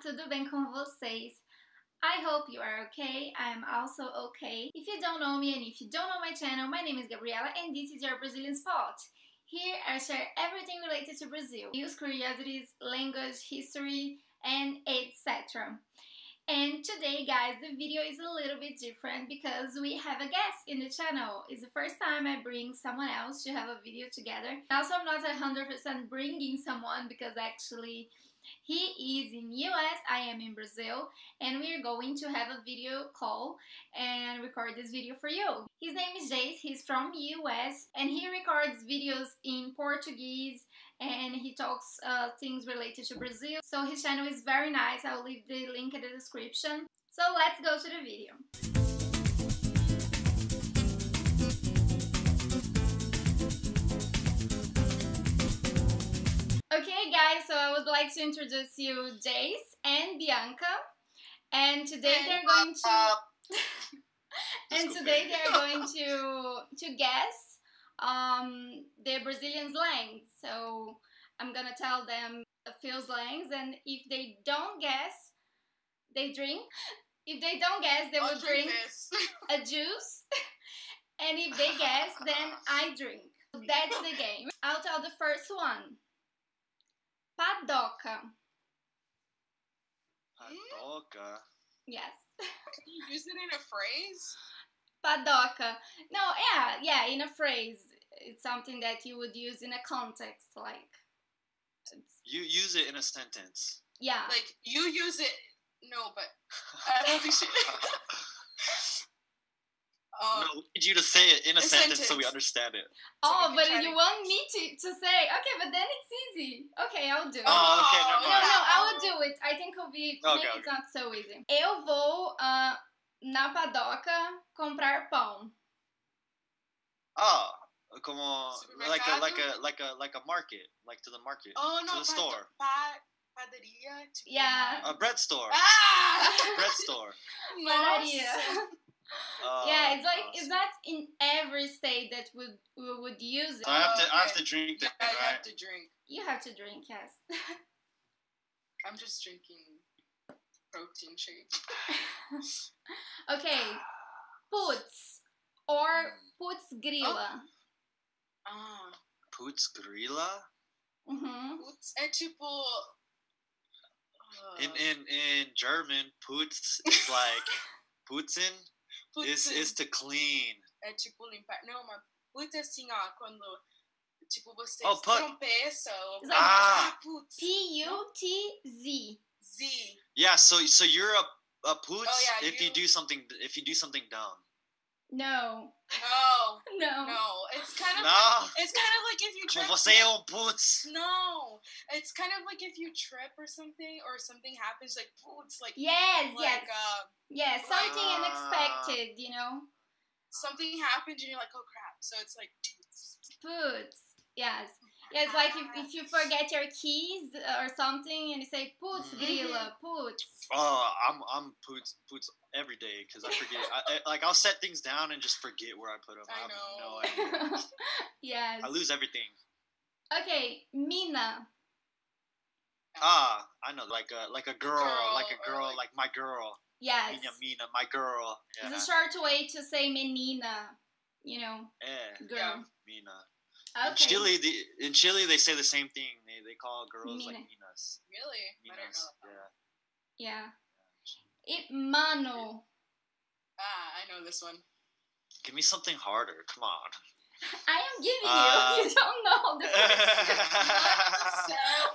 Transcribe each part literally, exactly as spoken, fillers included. tudo bem com vocês? I hope you are okay, I'm also okay. If you don't know me and if you don't know my channel, my name is Gabriela and this is your Brazilian spot. Here I share everything related to Brazil, news, curiosities, language, history and et cetera. And today, guys, the video is a little bit different because we have a guest in the channel. It's the first time I bring someone else to have a video together. Also, I'm not one hundred percent bringing someone because actually he is in U S, I am in Brazil, and we are going to have a video call and record this video for you. His name is Jace, he's from U S, and he records videos in Portuguese, and he talks uh, things related to Brazil. So his channel is very nice, I'll leave the link in the description. So let's go to the video. Okay guys, so I would like to introduce you Jace and Bianca, and today they're going to and today they're going to to guess um, the Brazilian slang. So I'm gonna tell them a few slangs, and if they don't guess, they drink. If they don't guess, they will drink a juice, and if they guess, then I drink. That's the game. I'll tell the first one. Padoca. Padoca? Yes. Can you use it in a phrase? Padoca. No, yeah, yeah, in a phrase. It's something that you would use in a context, like... It's... You use it in a sentence. Yeah. Like, you use it... No, but... I don't think she... Um, no, we need you to say it in a, a sentence, sentence so we understand it. Oh, so but you to... want me to, to say, okay, but then it's easy. Okay, I'll do it. Oh, okay, no, no, no, I will do it. I think it'll be, okay, maybe okay. It's not so easy. Eu vou uh, na padoca comprar pão. Oh, como, like a, like, a, like, a, like a market, like to the market, oh, no, to the store. Pa padaria. Yeah. A bread store. Ah! Bread store. Padaria. Uh, yeah, it's like it's not in every state that would we would use it. So I have to, oh, okay. I have to drink. That, yeah, right? I have to drink. You have to drink, yes. I'm just drinking protein shake. Okay, Putz or Putz grila. Oh. Ah, Putz grila. Mhm. Putz é tipo. Uh... In in in German, Putz is like putzen. Is is to clean. É tipo limpar. Não, mas putz é assim, ó, quando tipo você oh, tropeça ou like, ah, putz. P U T Z. Z. Yeah, so so you're a a putz oh, yeah, if you... you do something if you do something dumb. No. No. No. No. It's kind of no. Like, it's kind of like if you trip. Você é um putz. No. It's kind of like if you trip or something or something happens like putz like yes, like yes. Uh, yeah, something uh, unexpected, you know. Something happened and you're like, oh crap. So it's like putz. Putz. Yes. Yeah, it's like if, if you forget your keys or something and you say putz grila, putz. Oh, I'm I'm putz putz every day because I forget. I, I, like I'll set things down and just forget where I put them. I, I know. No idea. Yes. I lose everything. Okay, Mina. Ah, I know, like a like a girl, girl like a girl, like... like my girl. Yes. Mina, Mina, my girl. Yeah. It's a short way to say menina, you know. Eh, girl. Yeah, Mina. Okay. In Chile, the, in Chile, they say the same thing. They they call girls Mina. Like minas. Really? Minas. I don't know. Yeah. Yeah. It mano. Ah, I know this one. Give me something harder. Come on. I am giving uh, you. You don't know.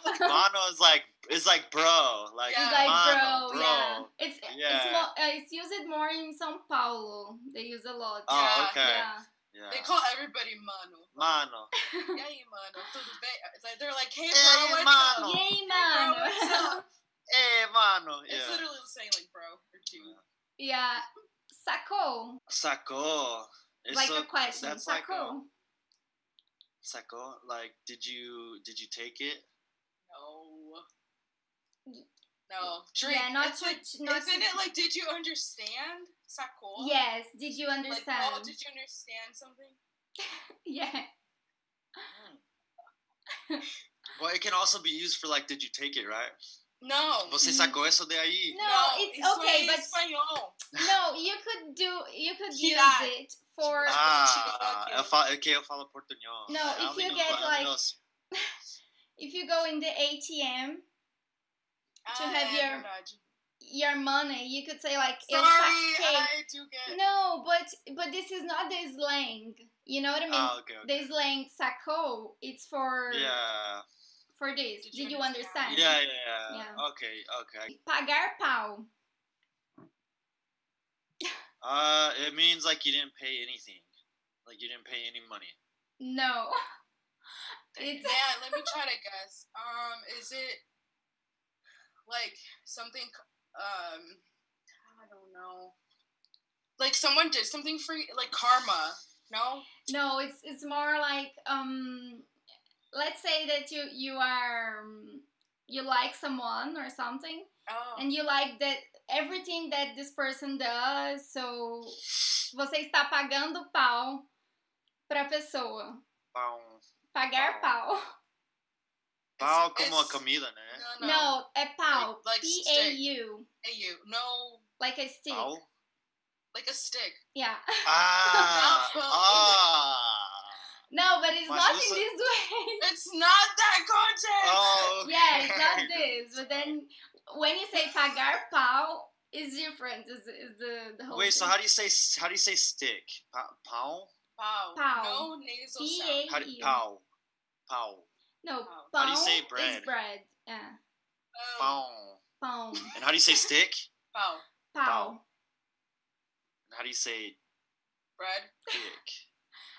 This mano is like it's like bro. Like yeah. It's like mano, bro. Bro. Yeah. It's yeah. It's, more, uh, it's used more in São Paulo. They use a lot. Oh, yeah. Okay. Yeah. Yeah. They call everybody Mano. Mano. Yeah, hey, Mano. They're like, hey, bro, hey, Mano. Hey, Mano. Hey, Mano. Yeah. It's literally saying, like, bro, or dude. Yeah. Saco. Saco. It's like a, a question. That's Saco. Like a, Saco. Like, did you did you take it? No. No. Drink. Yeah, not to, like, not isn't to... it like, did you understand? Saco? Yes, did you understand? Like, oh, did you understand something? Yeah. Mm. Well, it can also be used for like, did you take it, right? No. Você sacou essa daí? No, no it's isso okay, é but espanhol. No, you could do, you could tirar. Use it for. Ah, eu falo, okay, eu falo português. No, ah, if you get falo, like, if you go in the A T M ah, to have é, your verdade. Your money, you could say like. Sorry, I do get. No, but but this is not the slang. You know what I mean? Ah, okay, okay. The slang saco, it's for. Yeah. For this, did, did you understand? Yeah, yeah, yeah. Okay, okay. Pagar pau. Uh, it means like you didn't pay anything, like you didn't pay any money. No. It's... Yeah, let me try to guess. Um, is it like something? Um, I don't know. Like someone did something for you, like karma? No. No, it's it's more like um. Let's say that you you are you like someone or something, oh. and you like that everything that this person does. So você está pagando pau para pessoa. Pau. Pagar pau. Pau, pau como a comida, né? No, no. no é pau. Like, like P A U. A U. No. Like a stick. Pau. Like a stick. Yeah. Ah. ah. No, but it's Mas not in this way. It's not that context. Oh, okay. Yeah, it's not this. But then, when you say pagar pau, it's different. Is the the whole Wait, thing. So how do you say how do you say stick? Pau. Pau. Pau. No nasal sound. How do, pau. Pau. No. Pau. How do you say bread? It's bread. Yeah. Pau. Pau. And how do you say stick? Pau. Pau. Pau. And how do you say bread? Stick.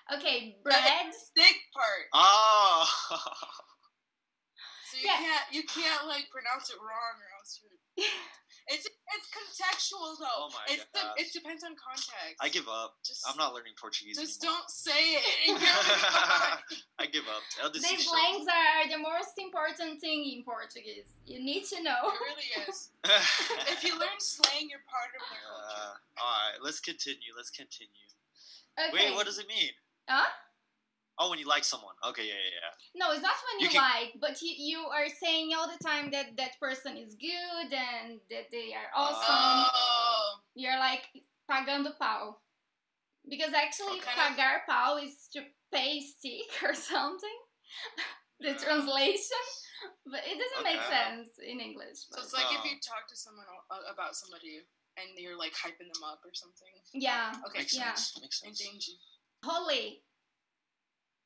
Okay, bread. Stick part. Oh. So you yeah. can't you can't like pronounce it wrong or else you're... It's it's contextual though. Oh my it's God. The, it depends on context. I give up. Just, I'm not learning Portuguese. Just anymore. Don't say it. I give up. The blanks are the most important thing in Portuguese. You need to know. It really is. If you learn slang, you're part of the culture. Uh, all right, let's continue. Let's continue. Okay. Wait, what does it mean? Huh? Oh, when you like someone. Okay, yeah, yeah, yeah. No, it's not when you, you can... like, but you, you are saying all the time that that person is good and that they are awesome. Oh. You're like, pagando pau. Because actually, okay. pagar pau is to pay stick or something. The yeah. translation. But it doesn't okay. make sense in English. But... So it's like oh. if you talk to someone about somebody and you're like hyping them up or something. Yeah. Okay. Makes yeah. sense. Makes sense. Entendi. Rolê.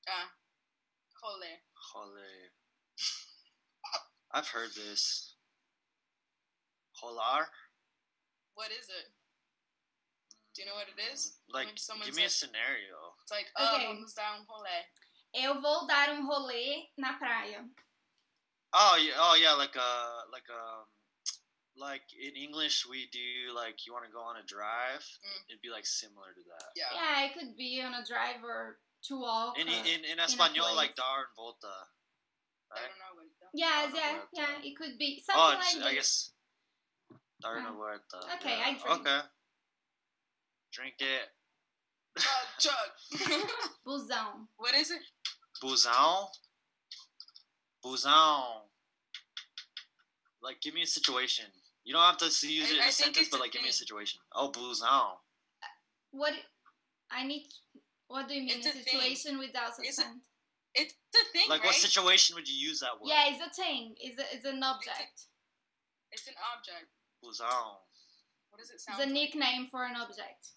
Ah, rolê. Rolê. I've heard this. Rolar. What is it? Do you know what it is? Like, give me a scenario. It's like, oh, okay. vamos dar um rolê. Eu vou dar um rolê na praia. Oh, yeah, oh, yeah, like a, like a, like in English we do like you want to go on a drive mm. it'd be like similar to that yeah yeah it could be on a drive or to walk in in, in Espanol like dar and volta right? I don't know what that yeah dar yeah volta. Yeah it could be something oh, like I guess dar and oh. volta okay yeah. I drink okay drink it uh, chug busão what is it busão busão like give me a situation. You don't have to use it in I, I a sentence, but like, give me a situation. Oh, busão. What? I need. What do you mean? It's a situation thing. Without a sentence. It's a thing. Like, right? What situation would you use that word? Yeah, it's a thing. It's a, it's an object. It's, a, it's an object. Busão. What does it sound? It's a nickname like? For an object.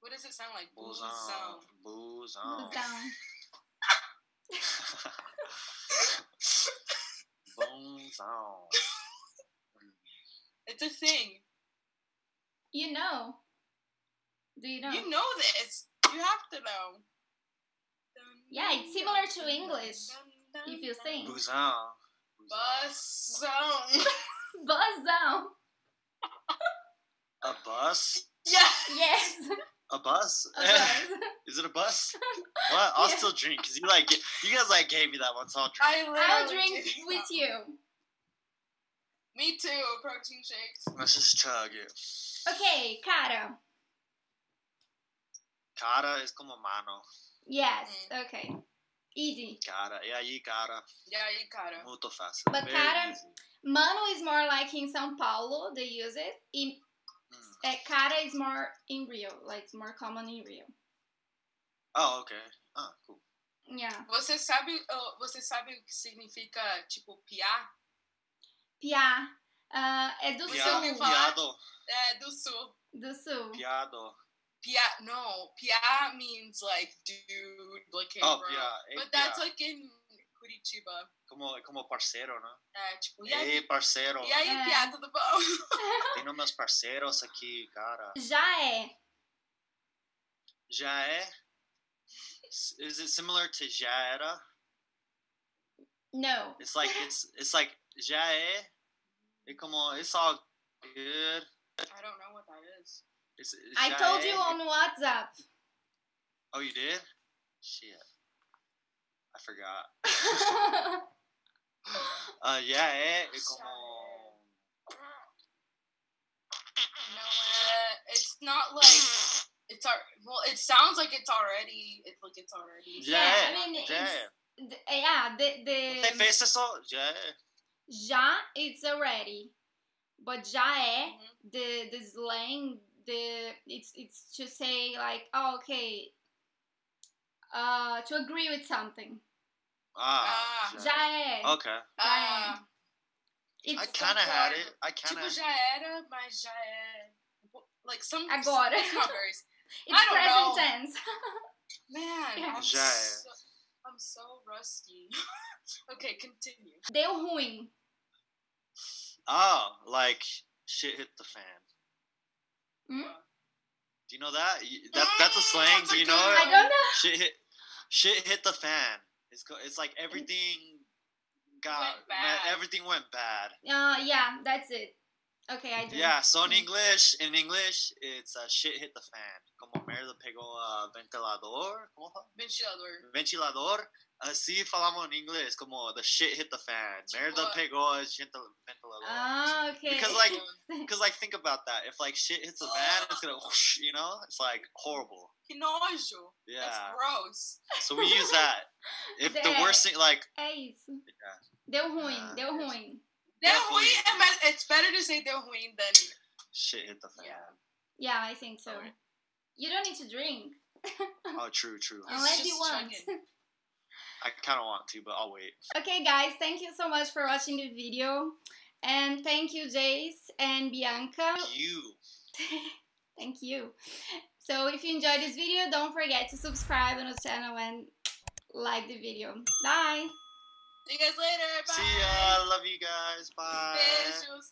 What does it sound like? Busão. Busão. Busão. Busão. It's a thing. You know. Do you know? You know this. You have to know. Yeah, it's similar to English. If you sing. Busão. Busão. Busão. A bus? Yeah. Yes. A bus? A bus. Is it a bus? Well, I'll yeah. still drink because you like you guys like gave me that one, so I'll drink. I'll drink with you. Me too. Protein shakes. Let's just chug it. Okay, cara. Cara is como mano. Yes. Mm-hmm. Okay. Easy. Cara. E aí, cara. E aí, cara. Muito fácil. But cara, Mano is more like in São Paulo, they use it. E uh, cara is more in Rio, like it's more common in Rio. Oh, ok. Ah, cool. Yeah. Você sabe, uh, você sabe o que significa, tipo, piá? Piá. Uh, é do piá, sul. Piado. É, do sul. Do sul. Piado. Piá, no, piá means like dude, like oh, bro. Piá. Hey, but that's piá. Like in Curitiba. Como, como parceiro, né? É, tipo, e aí, parceiro. E aí, é. Piá, tudo bom? Tem meus parceiros aqui, cara. Já é. Já é? Is it similar to já era? No. It's like, it's, it's like, já é. It come on, it's all good. I don't know what that is. It's, it's I told you on WhatsApp. Oh, you did? Shit. I forgot. uh, yeah, eh? It come on. No, uh, it's not like, it's, our, well, it sounds like it's already, it's like it's already. Yeah, yeah I mean, yeah. It's, yeah, the, the. They face us all, yeah. Já, it's already, but já é, mm-hmm. the, the slang, the, it's, it's to say like, oh, okay, uh, to agree with something. Ah, já é. Okay. Ah. It's I kind of had it, I kind of. Tipo, já era, mas já é, like some, agora. Some covers. It's I don't present know. Tense. Man, yeah. I'm, já é. So, I'm so rusty. Okay, continue. Deu ruim. Oh, like shit hit the fan. Mm? Do you know that? That that's a slang. That's do you know it? I don't know. Shit hit, shit hit the fan. It's it's like everything got went bad. Everything went bad. Uh, yeah, that's it. Okay, I do. Yeah, so in English, in English, it's uh, shit hit the fan. Como merda pegou a ventilador. Ventilador. Ventilador. Assim falamos em inglês, como the shit hit the fan. Merda pegou a ventilador. Ah, okay. Because like, because like, think about that. If like shit hits the fan, it's gonna, whoosh, you know, it's like horrible. Que nojo. Yeah. That's gross. So we use that. If the worst thing, like. É isso. Yeah. Deu ruim. Deu ruim. Deu ruim. It's better to say deu ruim than shit hit the fan. Yeah, yeah I think so. Right. You don't need to drink. Oh, true, true. Unless you want. I kind of want to, but I'll wait. Okay, guys, thank you so much for watching the video. And thank you, Jace and Bianca. Thank you. Thank you. So if you enjoyed this video, don't forget to subscribe on the channel and like the video. Bye. See you guys later. Bye. See ya. I love you guys. Bye. Beijos.